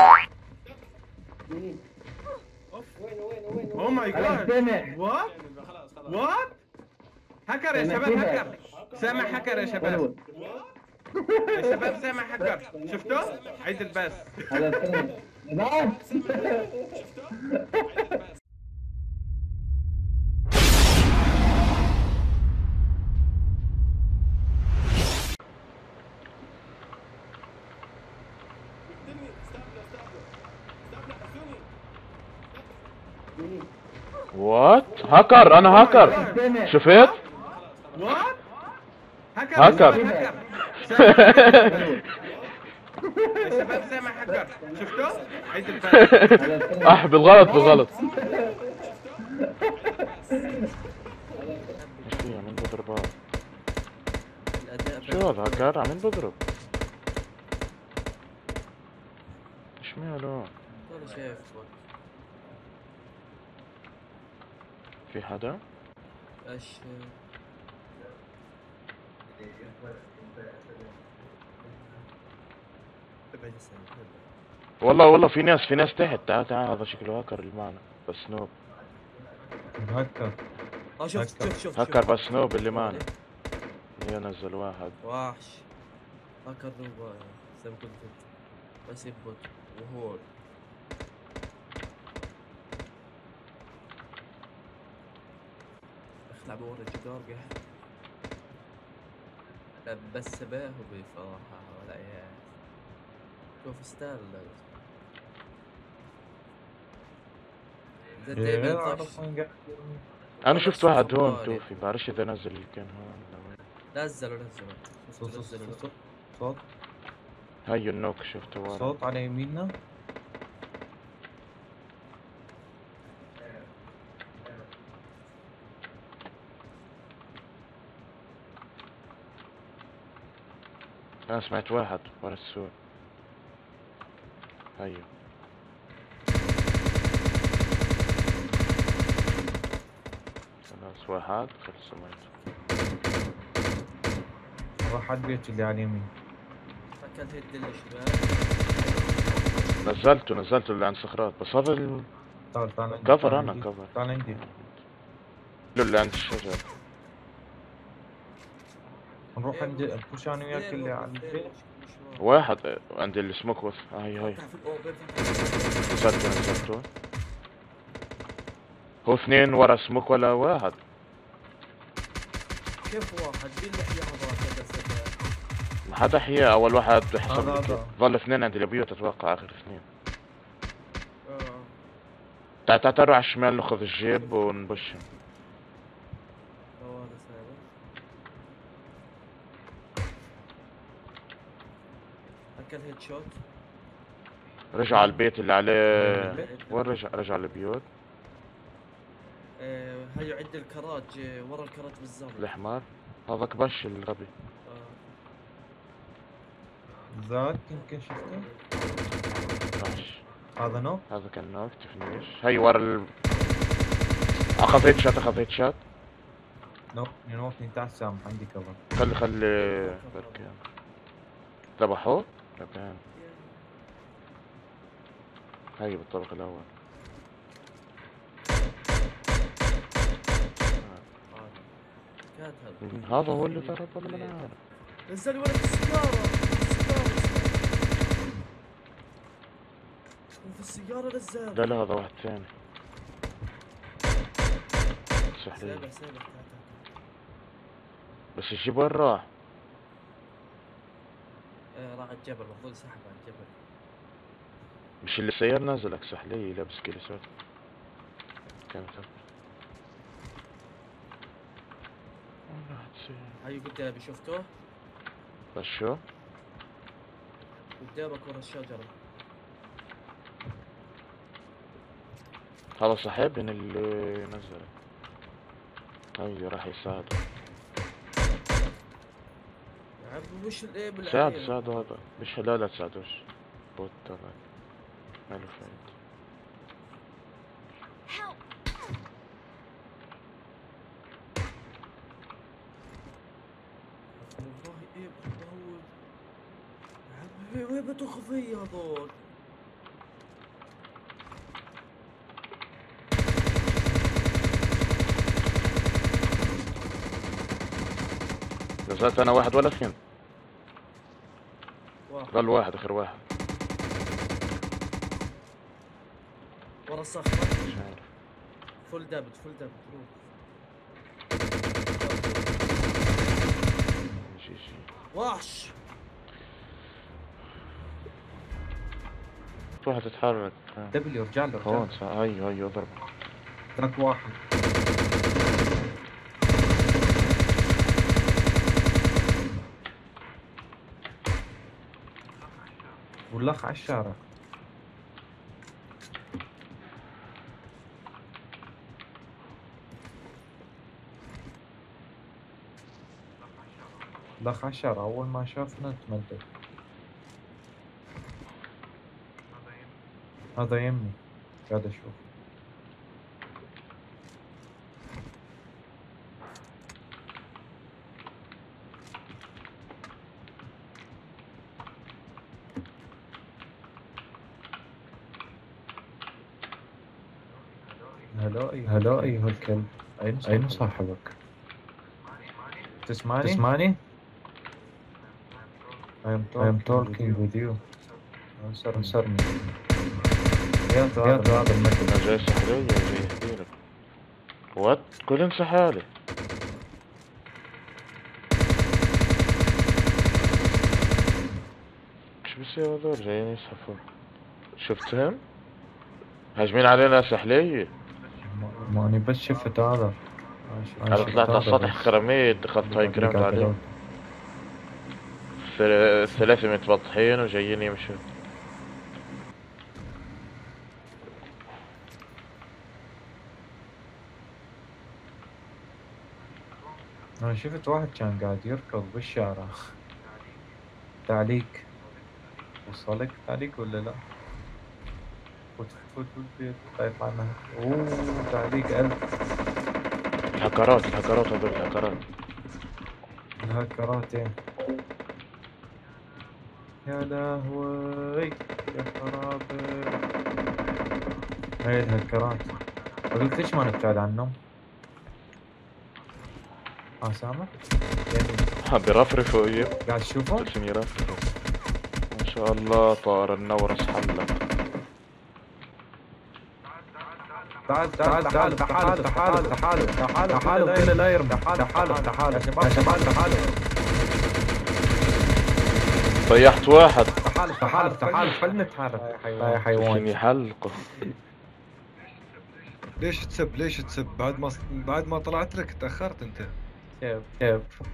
مين؟ اوف وين اوه ماي جاد وات وات هكر يا شباب هكر سامع هكر يا شباب يا شباب سامع هكر شفتوه؟ عيد الباس نعم شفتوه؟ وات هكر انا هكر شفت وات هكر يا شباب زي ما هكر شفتوه عيد الباس اح بالغلط عمال بضرب شو هذا هكر عمال بضرب ايش ماله في حدا؟ والله في ناس تحت تعال هذا شكله هاكر اللي معنا بس نوب هكر شوف هكر بس نوب اللي معنا اللي نزل واحد وحش هكر نوب زي ما كنت بس يبوت وهول لعبوا ورا الجدار قاعد بس باه بصراحه ولا اي شوف ستايل انا شفت واحد هون توفي بعرفش اذا نزل اللي كان هون نزلوا صوت هاي النوك شفته ورا صوت على يميننا انا سمعت واحد ورا السور ايوه خلاص واحد خلص سمعت واحد بيت اللي على اليمين فكلت هيد الشباب نزلته اللي عند صخرات بس هذا تعال كفر انا كفر تعال عندي اللي عند الشجر نروح عند نخش انا وياك اللي على البيت واحد عند السموك وف هاي سكتوا هو اثنين ورا سموك ولا واحد كيف واحد مين اللي حياه هذاك بس ما حدا حياه اول واحد حصل ظل اثنين عند البيوت اتوقع اخر اثنين تعال تروح على الشمال ناخذ الجيب ونبشهم كل هيد شوت رجع على البيت اللي عليه وين رجع للبيوت هيو عند الكراج ورا الكراج بالزاويه الحمار هذاك بش الغبي ذاك يمكن شفته هذا نوك هذا كان نوك تفنيش هي ورا اخذ هيد شوت نوك نوقف نتعسام عندي كفر خلي بركان ذبحوه؟ تمام هاي بالطريق الأول هذا هو اللي ضرب ولا ما أنا عارف نزل ولد السيارة نزل لا هذا واحد ثاني سابع بس الجيب وين راح؟ راح الجبل المفروض سحب على الجبل مش اللي سيار نازلك سحلي لابس كيلو سود كانت هاي قدامي شفته بس شو قدامك ورا الشجرة هذا صاحب من اللي نزل هاي راح يساعده عبو وش الايه بالعين ساعدوا هذا مش لا لا تساعدوش بوت تبعك ماله فايدة والله ايه بتطول عبو ايه بتخفي هذول سألت انا واحد ولا اثنين. ظل واحد اخر واحد ورا الصخرة. مش عارف. فول دابج فول دابج. شي وحش. تروح تتحرك. دبليو ارجع له. هون ايوه ضربه. ترك واحد. واللخ على الشارع. لخ على الشارع أول ما شافنا تمدد. هذا يمي قاعد أشوف. هلا أيها الكلب، أين صاحبك؟ تسمعني؟ I am talking with you. انصرني. يا ترى هذا المكان جاي يشرح لي وجاي يحكي لك. وات؟ كل انسى حالي. ايش بيصير هذول جايين يسحفون؟ شفتهم؟ هاجمين علينا سحلية. ما أنا بس شفت هذا. أنا طلعت على السطح كراميد دخلت هاي كراميد عليهم. الثلاثة متبطحين وجايين يمشون. أنا شفت واحد كان قاعد يركض بالشارع. تعليق. وصلك تعليق ولا لا؟ فوت بالبيت يطلع لنا. أوه تعليق قلب. الهكرات هذول الهكرات. الهكرات إيه. يا لهوي يا خراب هاي الهكرات. قلت ليش ما نبتعد عنهم؟ سامع؟ بيرفرفوا ايه؟ قاعد تشوفهم؟ ليش يرفرفوا؟ ما شاء الله طار النورس حلة. تعال كله لا يرمي. تعال يا شباب طيحت واحد. تعال خلنا نتحرك يا حيوان. يحلقه. ليش تسب بعد ما طلعت لك تأخرت انت.